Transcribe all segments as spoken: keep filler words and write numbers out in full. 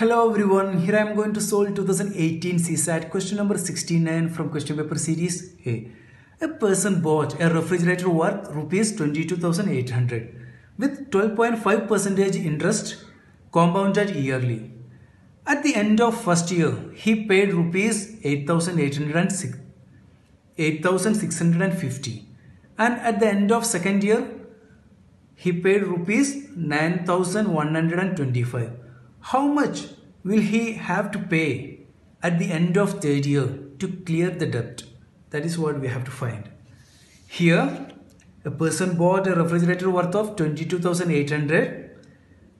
Hello everyone, here I am going to solve twenty eighteen C SAT question number sixty-nine from question paper series A. A person bought a refrigerator worth rupees twenty-two thousand eight hundred with twelve point five percent interest compounded yearly. At the end of first year, he paid rupees eight thousand six hundred fifty and at the end of second year, he paid rupees nine thousand one hundred twenty-five. How much will he have to pay at the end of third year to clear the debt? That is what we have to find. Here, a person bought a refrigerator worth of twenty-two thousand eight hundred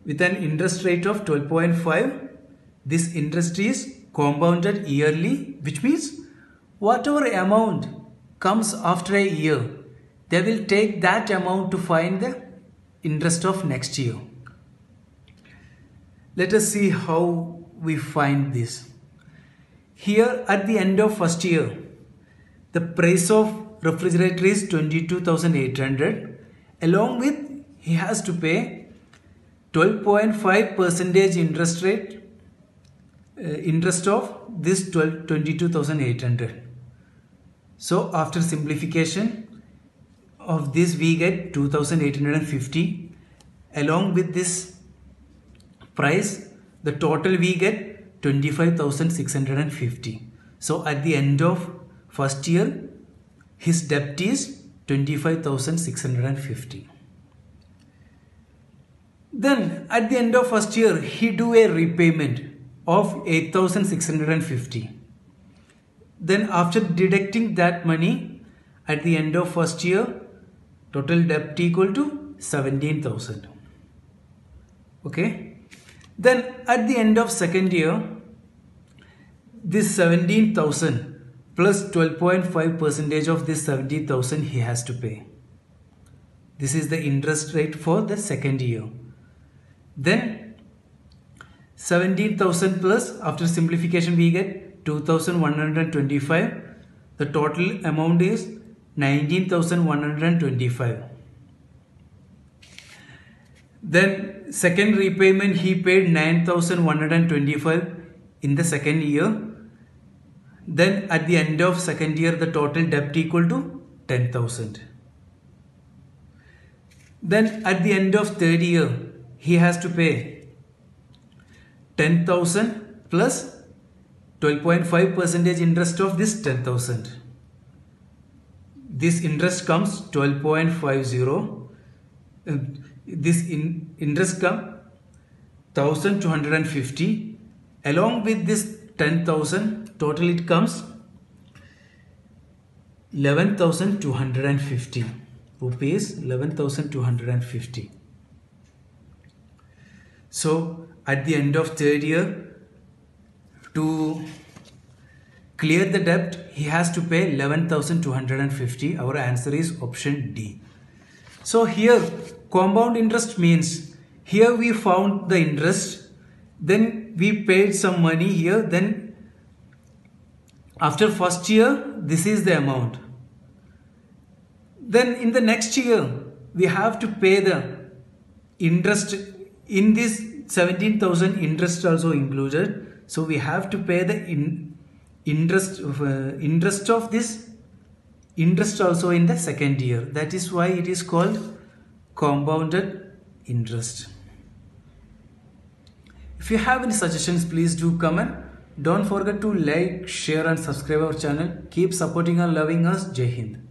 with an interest rate of twelve point five. This interest is compounded yearly, which means whatever amount comes after a year, they will take that amount to find the interest of next year. Let us see how we find this. Here at the end of first year, the price of refrigerator is twenty-two thousand eight hundred. Along with, he has to pay twelve point five percent interest rate, uh, interest of this twenty-two thousand eight hundred. So after simplification of this, we get two thousand eight hundred fifty. Along with this price, the total we get twenty-five thousand six hundred fifty. So at the end of first year, his debt is twenty-five thousand six hundred fifty. Then at the end of first year, he do a repayment of eight thousand six hundred fifty. Then after deducting that money, at the end of first year, total debt equal to seventeen thousand. Okay. Then at the end of second year, this seventeen thousand plus twelve point five percent of this seventeen thousand he has to pay. This is the interest rate for the second year. Then seventeen thousand plus, after simplification we get two thousand one hundred twenty-five. The total amount is nineteen thousand one hundred twenty-five. Then second repayment, he paid nine thousand one hundred twenty-five in the second year. Then at the end of second year, the total debt equal to ten thousand. Then at the end of third year, he has to pay ten thousand plus twelve point five percent interest of this ten thousand. This interest comes twelve point five zero. Uh, This in interest come one thousand two hundred fifty. Along with this ten thousand, total it comes eleven thousand two hundred fifty rupees, eleven thousand two hundred fifty. So at the end of third year, to clear the debt, he has to pay eleven thousand two hundred fifty. Our answer is option D. So here, compound interest means here we found the interest, then we paid some money here, then after first year, this is the amount. Then in the next year, we have to pay the interest in this seventeen thousand interest also included. So we have to pay the in interest, of, uh, interest of this interest also in the second year. That is why it is called compounded interest. If you have any suggestions, please do comment. Don't forget to like, share and subscribe our channel. Keep supporting and loving us. Jai Hind.